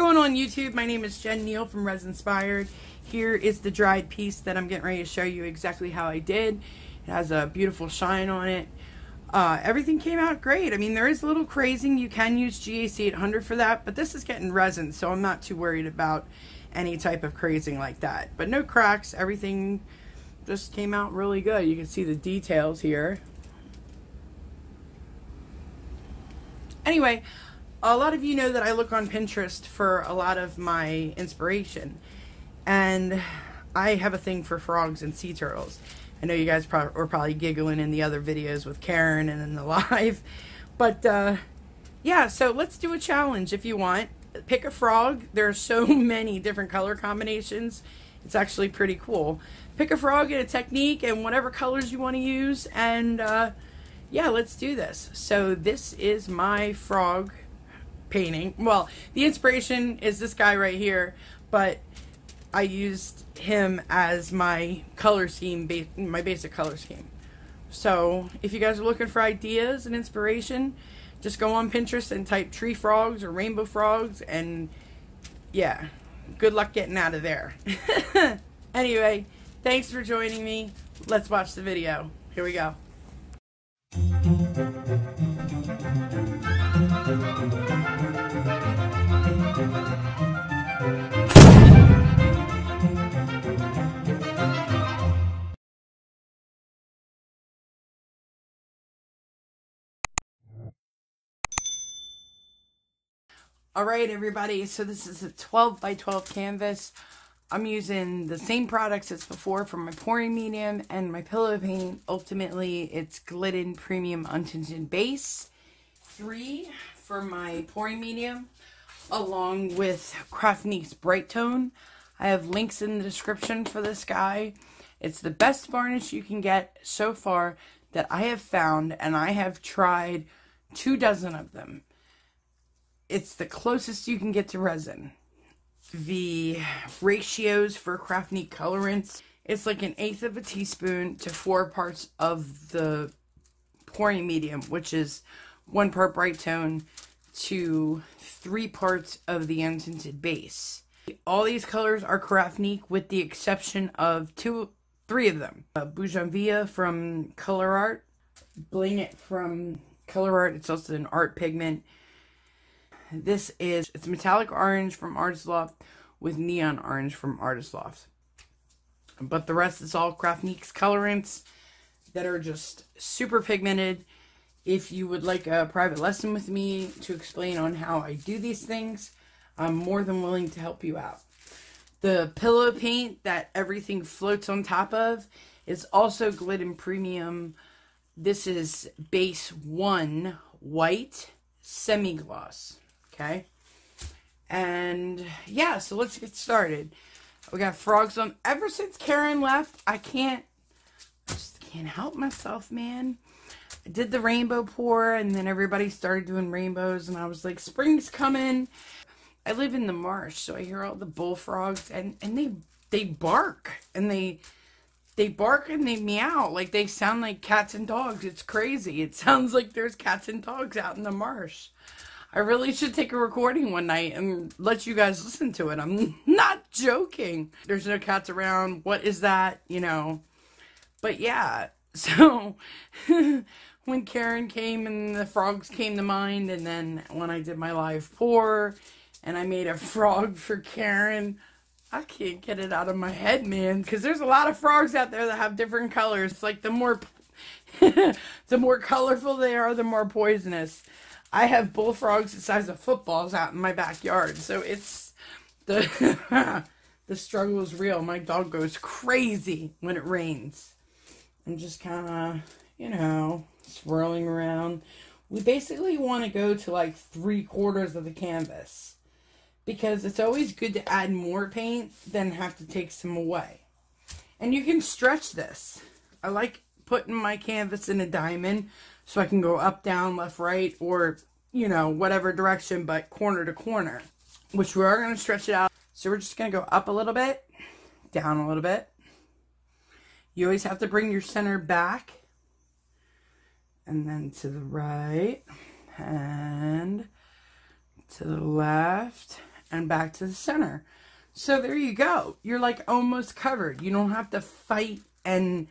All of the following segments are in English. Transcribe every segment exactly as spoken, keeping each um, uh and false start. going on YouTube? My name is Jenn Neil from Resinspired. Here is the dried piece that I'm getting ready to show you exactly how I did. It has a beautiful shine on it. Uh, everything came out great. I mean, there is a little crazing. You can use G A C eight hundred for that, but this is getting resin, so I'm not too worried about any type of crazing like that. But no cracks. Everything just came out really good. You can see the details here. Anyway, a lot of you know that I look on Pinterest for a lot of my inspiration, and I have a thing for frogs and sea turtles. I know you guys pro- were probably giggling in the other videos with Karen and in the live, but uh, yeah, so let's do a challenge if you want. Pick a frog. There are so many different color combinations. It's actually pretty cool. Pick a frog and a technique and whatever colors you want to use, and uh, yeah, let's do this. So this is my frog painting. Well, the inspiration is this guy right here, but I used him as my color scheme, ba my basic color scheme. So if you guys are looking for ideas and inspiration, just go on Pinterest and type tree frogs or rainbow frogs, and yeah, good luck getting out of there. Anyway, thanks for joining me. Let's watch the video. Here we go. Alright everybody, so this is a twelve by twelve canvas. I'm using the same products as before from my pouring medium and my pillow paint. Ultimately, it's Glidden Premium Untinted Base three for my pouring medium, along with Craftnique's Bright Tone. I have links in the description for this guy. It's the best varnish you can get so far that I have found, and I have tried two dozen of them. It's the closest you can get to resin. The ratios for Craftnique colorants, it's like an eighth of a teaspoon to four parts of the pouring medium, which is one part bright tone to three parts of the untinted base. All these colors are Craftnique with the exception of two, three of them. Uh, Bougainvillea from Color Art, Bling It from Color Art, it's also an art pigment. This is, it's metallic orange from Artist Loft with neon orange from Artist Loft. But the rest is all Craftnique's colorants that are just super pigmented. If you would like a private lesson with me to explain on how I do these things, I'm more than willing to help you out. The pillow paint that everything floats on top of is also Glidden Premium. This is base one white semi-gloss. Okay, and yeah, so let's get started. We got frogs on. Ever since Karen left, I can't, I just can't help myself, man. I did the rainbow pour, and then everybody started doing rainbows, and I was like, spring's coming. I live in the marsh, so I hear all the bullfrogs, and and they they bark, and they they bark and they meow, like they sound like cats and dogs. It's crazy. It sounds like there's cats and dogs out in the marsh. I really should take a recording one night and let you guys listen to it. I'm not joking. There's no cats around. What is that? You know. But yeah. So when Karen came and the frogs came to mind, and then when I did my live pour and I made a frog for Karen, I can't get it out of my head, man. Because there's a lot of frogs out there that have different colors. It's like the more, the more colorful they are, the more poisonous. I have bullfrogs the size of footballs out in my backyard, so it's, the the struggle is real. My dog goes crazy when it rains. I'm just kind of, you know, swirling around. We basically want to go to like three quarters of the canvas, because it's always good to add more paint than have to take some away. And you can stretch this. I like putting my canvas in a diamond, so I can go up, down, left, right, or, you know, whatever direction, but corner to corner, which we are going to stretch it out. So we're just going to go up a little bit, down a little bit. You always have to bring your center back, and then to the right, and to the left, and back to the center. So there you go. You're like almost covered. You don't have to fight and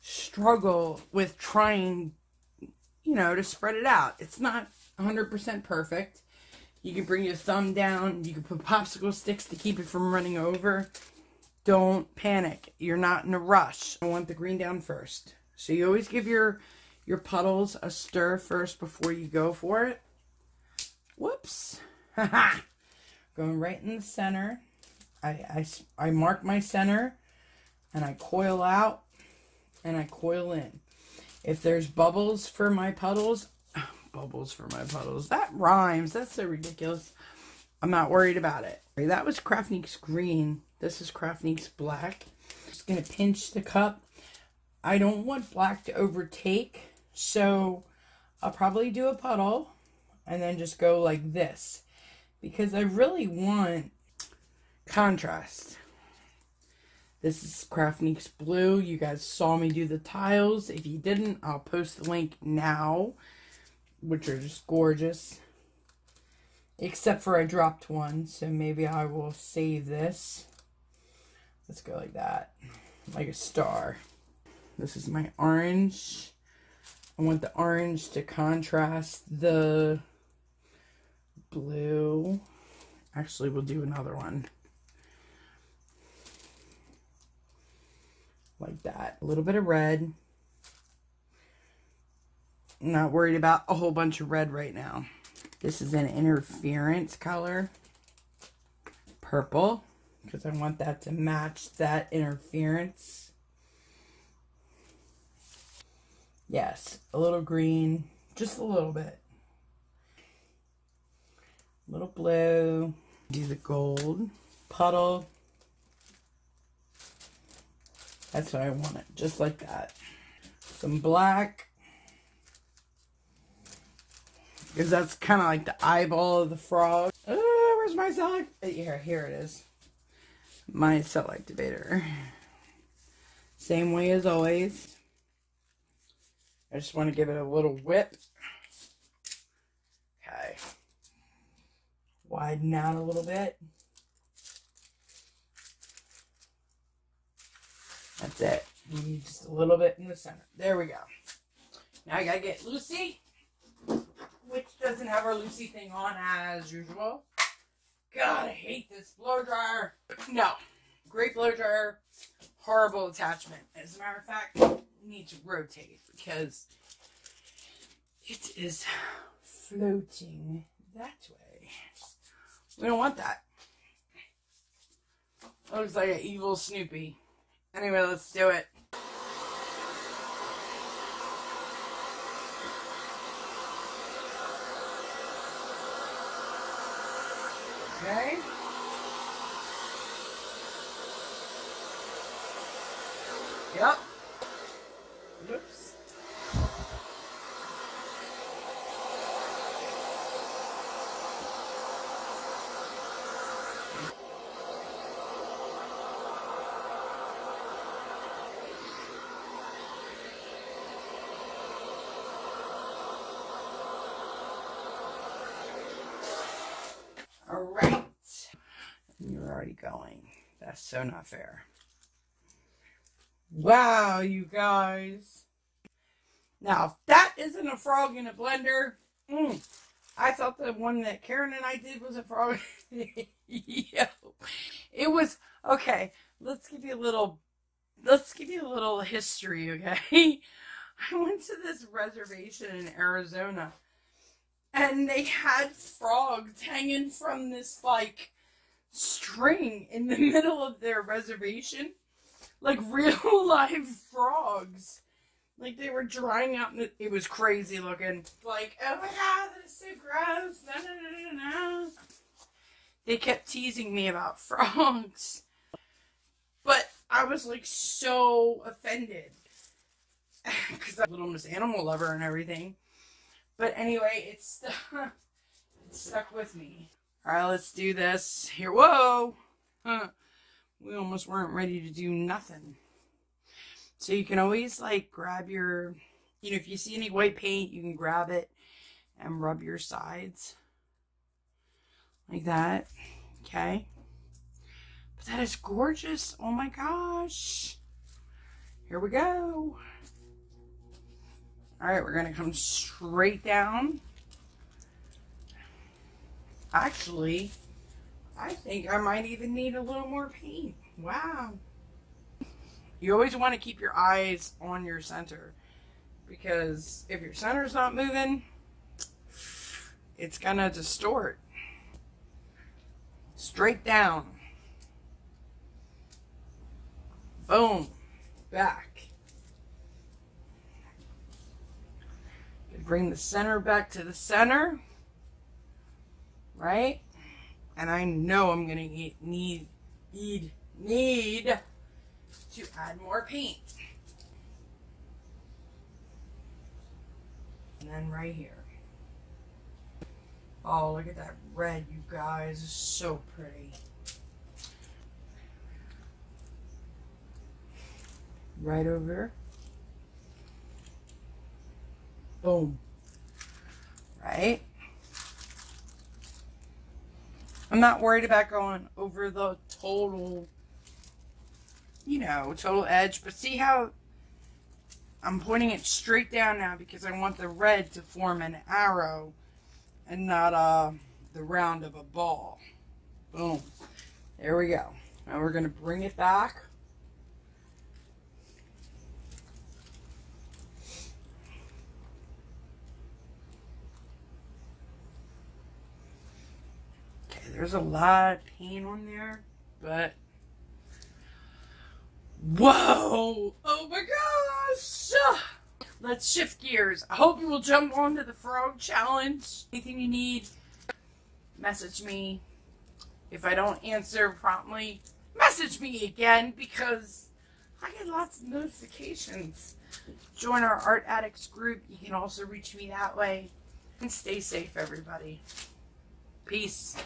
struggle with trying, you know, to spread it out. It's not one hundred percent perfect. You can bring your thumb down. You can put popsicle sticks to keep it from running over. Don't panic. You're not in a rush. I want the green down first. So you always give your, your puddles a stir first before you go for it. Whoops. Haha. Going right in the center. I, I, I mark my center and I coil out and I coil in. If there's bubbles for my puddles, bubbles for my puddles. That rhymes. That's so ridiculous. I'm not worried about it. That was Craftnique's green. This is Craftnique's black. Just going to pinch the cup. I don't want black to overtake. So I'll probably do a puddle and then just go like this, because I really want contrast. This is Craftnique's blue. You guys saw me do the tiles. If you didn't, I'll post the link now, which are just gorgeous. Except for I dropped one, so maybe I will save this. Let's go like that, like a star. This is my orange. I want the orange to contrast the blue. Actually, we'll do another one. Like that. A little bit of red. Not worried about a whole bunch of red right now. This is an interference color, purple, because I want that to match that interference. Yes, a little green, just a little bit. A little blue. Do the gold puddle. That's what I want it, just like that. Some black. Because that's kind of like the eyeball of the frog. Oh, where's my cell? Here, here it is. My cell activator. Same way as always. I just want to give it a little whip. Okay. Widen out a little bit. That's it. You need just a little bit in the center. There we go. Now I gotta get Lucy, which doesn't have our Lucy thing on as usual. God, I hate this blow dryer. No, great blow dryer, horrible attachment. As a matter of fact, we need to rotate because it is floating that way. We don't want that. That looks like an evil Snoopy. Anyway, let's do it. Okay. Yep. Whoops. All right. You're already going. That's so not fair. Wow, you guys. Now, if that isn't a frog in a blender, mm, I thought the one that Karen and I did was a frog. Yeah. It was, okay, let's give you a little, let's give you a little history, okay? I went to this reservation in Arizona, and they had frogs hanging from this, like, string in the middle of their reservation, like real live frogs, like they were drying out. And it was crazy looking. Like, oh my god, that is so gross! No, no, no, no, no. They kept teasing me about frogs, but I was like so offended because I'm a little Miss Animal Lover and everything. But anyway, it's it stuck with me. All right, let's do this here. Whoa, huh. We almost weren't ready to do nothing. So you can always like grab your, you know, if you see any white paint, you can grab it and rub your sides like that. okay? But that is gorgeous. Oh my gosh. Here we go. All right, we're gonna come straight down. Actually, I think I might even need a little more paint. Wow. You always want to keep your eyes on your center, because if your center's not moving, it's gonna distort. Straight down. Boom. Back. Bring the center back to the center. Right? And I know I'm gonna need need need need to add more paint. And then right here. Oh, look at that red, you guys. It's so pretty. Right over. Boom. Right? I'm not worried about going over the total, you know, total edge. But see how I'm pointing it straight down now, because I want the red to form an arrow and not uh, the round of a ball. Boom. There we go. Now we're going to bring it back. Okay, there's a lot of paint on there, but... Whoa! Oh my gosh! Let's shift gears. I hope you will jump onto the frog challenge. Anything you need, message me. If I don't answer promptly, message me again, because I get lots of notifications. Join our Art Addicts group. You can also reach me that way. And stay safe, everybody. Peace.